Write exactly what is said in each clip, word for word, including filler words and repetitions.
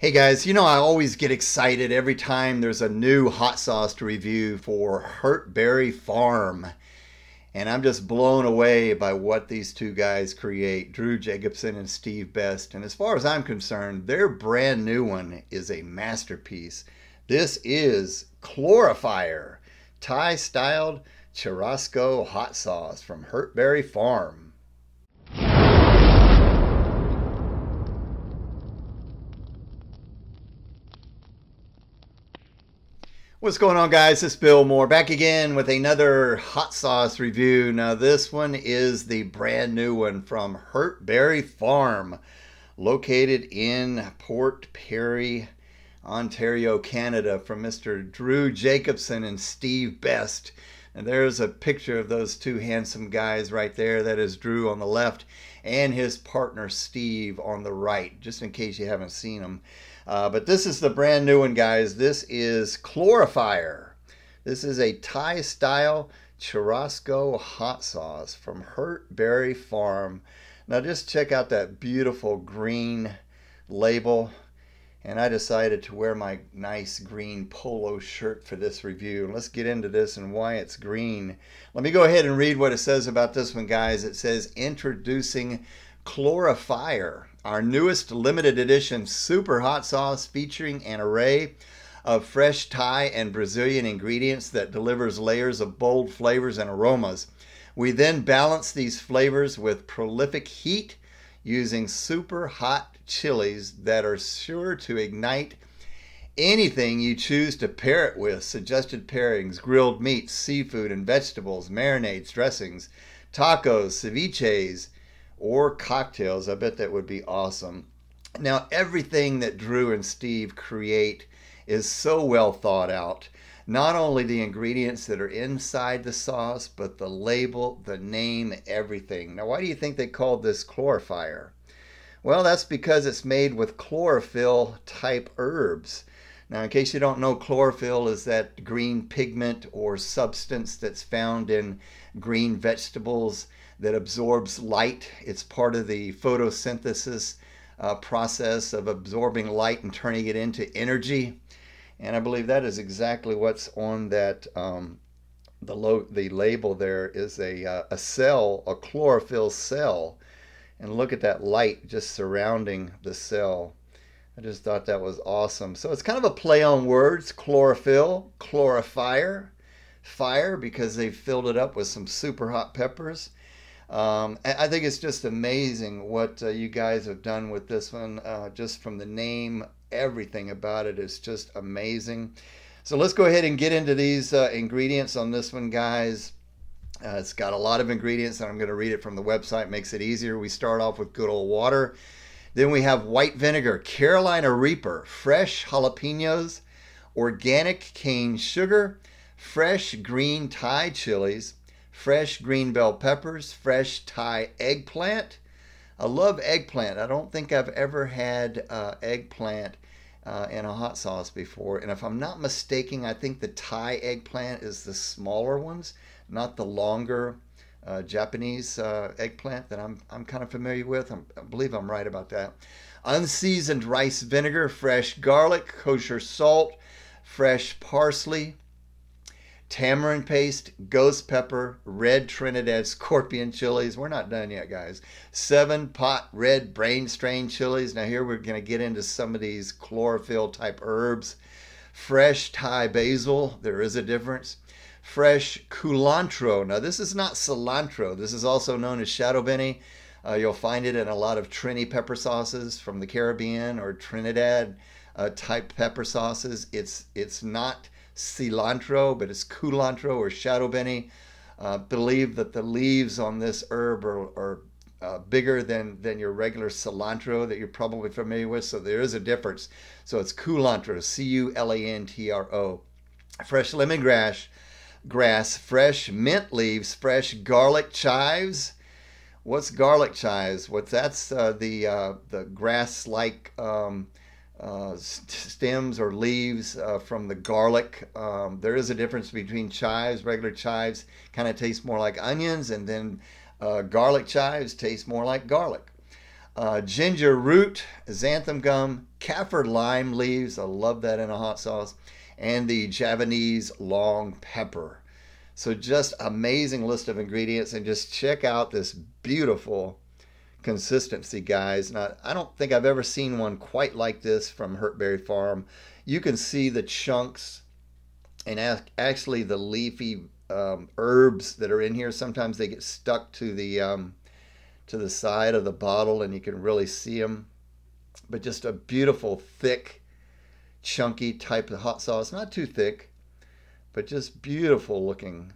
Hey guys, you know I always get excited every time there's a new hot sauce to review for Hurt Berry Farm. And I'm just blown away by what these two guys create, Drew Jacobson and Steve Best. And as far as I'm concerned, their brand new one is a masterpiece. This is Chlorifyre, Thai-styled churrasco hot sauce from Hurt Berry Farm. What's going on, guys? It's Bill Moore back again with another hot sauce review. Now this one is the brand new one from Hurt Berry Farm, located in Port Perry, Ontario, Canada, from Mister Drew Jacobson and Steve Best. And there's a picture of those two handsome guys right there. That is Drew on the left and his partner Steve on the right, just in case you haven't seen them. Uh, but this is the brand new one, guys. This is Chlorifyre. This is a Thai-style churrasco hot sauce from Hurt Berry Farm. Now just check out that beautiful green label. And I decided to wear my nice green polo shirt for this review. Let's get into this and why it's green. Let me go ahead and read what it says about this one, guys. It says, introducing Chlorifyre, our newest limited edition super hot sauce featuring an array of fresh Thai and Brazilian ingredients that delivers layers of bold flavors and aromas. We then balance these flavors with prolific heat using super hot chilies that are sure to ignite anything you choose to pair it with. Suggested pairings: grilled meats, seafood and vegetables, marinades, dressings, tacos, ceviches, or cocktails. I bet that would be awesome. Now everything that Drew and Steve create is so well thought out. Not only the ingredients that are inside the sauce, but the label, the name, everything. Now why do you think they called this Chlorifyre? Well, that's because it's made with chlorophyll type herbs. Now, in case you don't know, chlorophyll is that green pigment or substance that's found in green vegetables that absorbs light. It's part of the photosynthesis uh, process of absorbing light and turning it into energy. And I believe that is exactly what's on that. Um, the, lo the label there is a, uh, a cell, a chlorophyll cell. And look at that light just surrounding the cell. I just thought that was awesome. So it's kind of a play on words, chlorophyll, Chlorifyre, fire, because they've filled it up with some super hot peppers. Um, I think it's just amazing what uh, you guys have done with this one. Uh, just from the name, everything about it is just amazing. So let's go ahead and get into these uh, ingredients on this one, guys. Uh, it's got a lot of ingredients, and I'm going to read it from the website. Makes it easier. We start off with good old water. Then we have white vinegar, Carolina Reaper, fresh jalapenos, organic cane sugar, fresh green Thai chilies, fresh green bell peppers, fresh Thai eggplant. I love eggplant. I don't think I've ever had uh, eggplant uh, in a hot sauce before. And if I'm not mistaken, I think the Thai eggplant is the smaller ones, not the longer uh, Japanese uh, eggplant that I'm, I'm kind of familiar with. I'm, I believe I'm right about that. Unseasoned rice vinegar, fresh garlic, kosher salt, fresh parsley, tamarind paste, ghost pepper, red Trinidad scorpion chilies. We're not done yet, guys. Seven pot red brain strain chilies. Now here we're going to get into some of these chlorophyll type herbs. Fresh Thai basil. There is a difference. Fresh culantro. Now this is not cilantro. This is also known as shadow benny. Uh, you'll find it in a lot of Trini pepper sauces from the Caribbean or Trinidad uh, type pepper sauces. It's it's not cilantro, but it's culantro or shadow benny. Uh, believe that the leaves on this herb are, are uh, bigger than than your regular cilantro that you're probably familiar with. So there is a difference. So it's culantro, C U L A N T R O. Fresh lemongrass. Grass, fresh mint leaves, fresh garlic chives. What's garlic chives? What's that's uh, the uh, the grass-like um, uh, stems or leaves uh, from the garlic. Um, there is a difference between chives. Regular chives kind of taste more like onions, and then uh, garlic chives taste more like garlic. Uh, ginger root, xanthan gum, kaffir lime leaves. I love that in a hot sauce. And the Javanese long pepper. So just amazing list of ingredients, and just check out this beautiful consistency, guys. Now, I don't think I've ever seen one quite like this from Hurt Berry Farm. You can see the chunks and actually the leafy um, herbs that are in here. Sometimes they get stuck to the um, to the side of the bottle, and you can really see them. But just a beautiful, thick, chunky type of hot sauce. Not too thick, but just beautiful looking.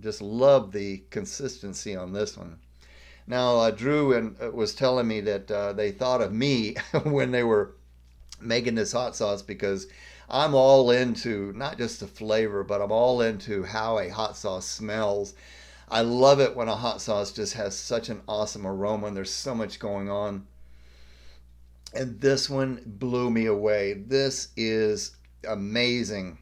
Just love the consistency on this one. Now, uh, Drew and uh, was telling me that uh, they thought of me when they were making this hot sauce, because I'm all into not just the flavor, but I'm all into how a hot sauce smells. I love it when a hot sauce just has such an awesome aroma and there's so much going on. And this one blew me away. This is amazing.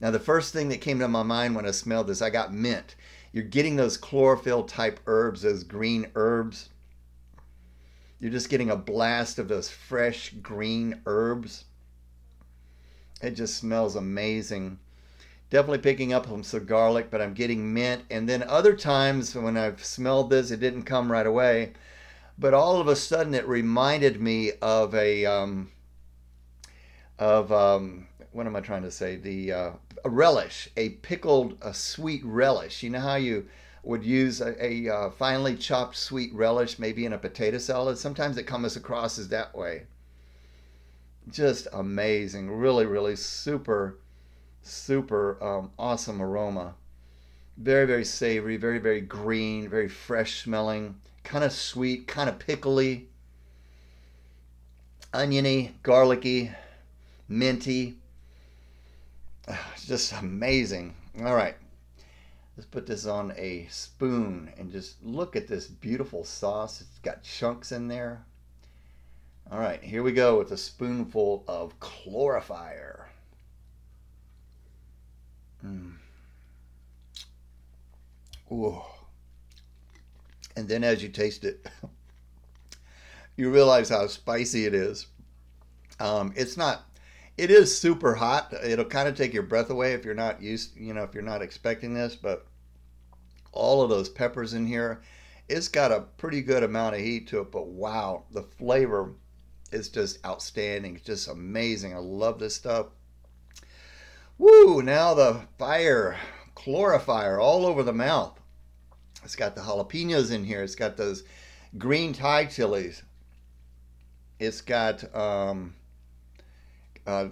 Now, the first thing that came to my mind when I smelled this, I got mint. You're getting those chlorophyll type herbs, those green herbs. You're just getting a blast of those fresh green herbs. It just smells amazing. Definitely picking up on some garlic, but I'm getting mint. And then other times when I've smelled this, it didn't come right away, but all of a sudden it reminded me of a um, of um, what am I trying to say? The uh, a relish, a pickled, a sweet relish. You know how you would use a, a uh, finely chopped sweet relish, maybe in a potato salad. Sometimes it comes across as that way. Just amazing, really, really super, super um, awesome aroma. Very, very savory, very, very green, very fresh smelling, kind of sweet, kind of pickly, oniony, garlicky, minty. It's just amazing. All right, let's put this on a spoon and just look at this beautiful sauce. It's got chunks in there. All right, here we go with a spoonful of Chlorifyre. Mm. Ooh. And then as you taste it, you realize how spicy it is. Um, it's not, it is super hot. It'll kind of take your breath away if you're not used, you know, if you're not expecting this, but all of those peppers in here, it's got a pretty good amount of heat to it, but wow, the flavor, it's just outstanding. It's just amazing. I love this stuff. Woo, now the fire, Chlorifyre all over the mouth. It's got the jalapenos in here. It's got those green Thai chilies. It's got um, uh,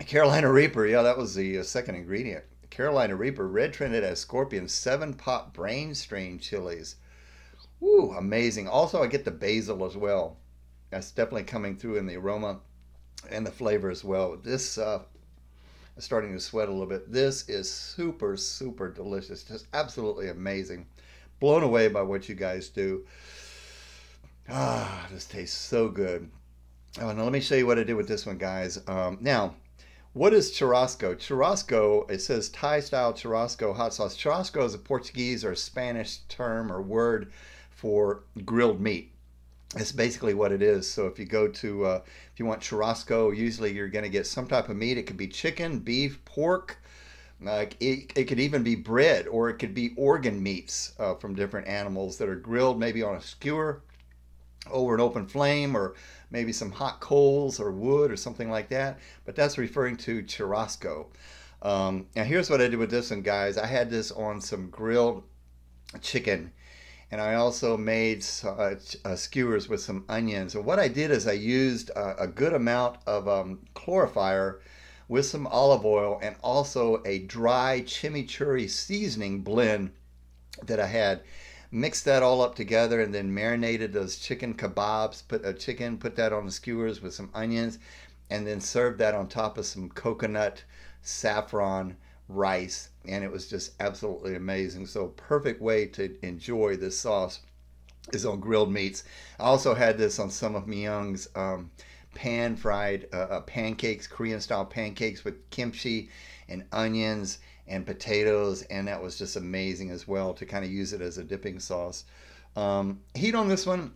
Carolina Reaper. Yeah, that was the second ingredient. Carolina Reaper, red-trended as scorpion, seven-pot brain strain chilies. Woo, amazing. Also, I get the basil as well. That's definitely coming through in the aroma and the flavor as well. This uh, I'm starting to sweat a little bit. This is super, super delicious. Just absolutely amazing. Blown away by what you guys do. Ah, this tastes so good. Oh, now let me show you what I did with this one, guys. Um, now, what is churrasco? Churrasco, it says Thai-style churrasco hot sauce. Churrasco is a Portuguese or Spanish term or word for grilled meat. It's basically what it is. So if you go to, uh, if you want churrasco, usually you're going to get some type of meat. It could be chicken, beef, pork. Uh, it, it could even be bread, or it could be organ meats uh, from different animals that are grilled maybe on a skewer over an open flame, or maybe some hot coals or wood or something like that. But that's referring to churrasco. Um, now here's what I did with this one, guys. I had this on some grilled chicken. And I also made uh, uh, skewers with some onions. And what I did is I used uh, a good amount of um, Chlorifyre with some olive oil, and also a dry chimichurri seasoning blend that I had. Mixed that all up together, and then marinated those chicken kebabs, put a chicken, put that on the skewers with some onions, and then served that on top of some coconut, saffron, rice, and it was just absolutely amazing. So perfect way to enjoy this sauce is on grilled meats. I also had this on some of Myung's um, pan fried uh, uh, pancakes, Korean style pancakes with kimchi and onions and potatoes, and that was just amazing as well to kind of use it as a dipping sauce. Um, heat on this one,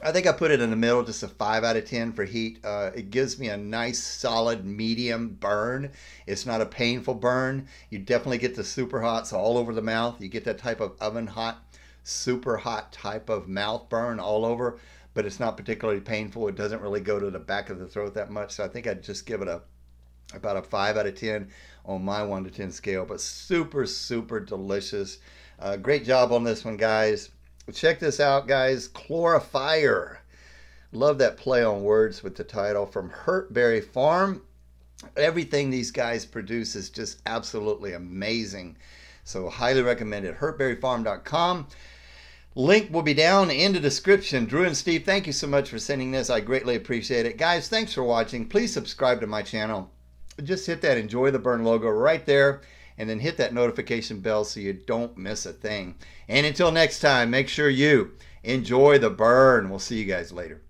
I think I put it in the middle, just a five out of ten for heat. Uh, it gives me a nice, solid, medium burn. It's not a painful burn. You definitely get the super hot, so all over the mouth. You get that type of oven hot, super hot type of mouth burn all over, but it's not particularly painful. It doesn't really go to the back of the throat that much, so I think I'd just give it a about a five out of ten on my one to ten scale, but super, super delicious. Uh, great job on this one, guys. Check this out, guys. Chlorifyre. Love that play on words with the title, from Hurt Berry Farm. Everything these guys produce is just absolutely amazing. So highly recommend it. hurt berry farm dot com. Link will be down in the description. Drew and Steve, thank you so much for sending this. I greatly appreciate it. Guys, thanks for watching. Please subscribe to my channel. Just hit that Enjoy the Burn logo right there, and then hit that notification bell so you don't miss a thing. And until next time, make sure you enjoy the burn. We'll see you guys later.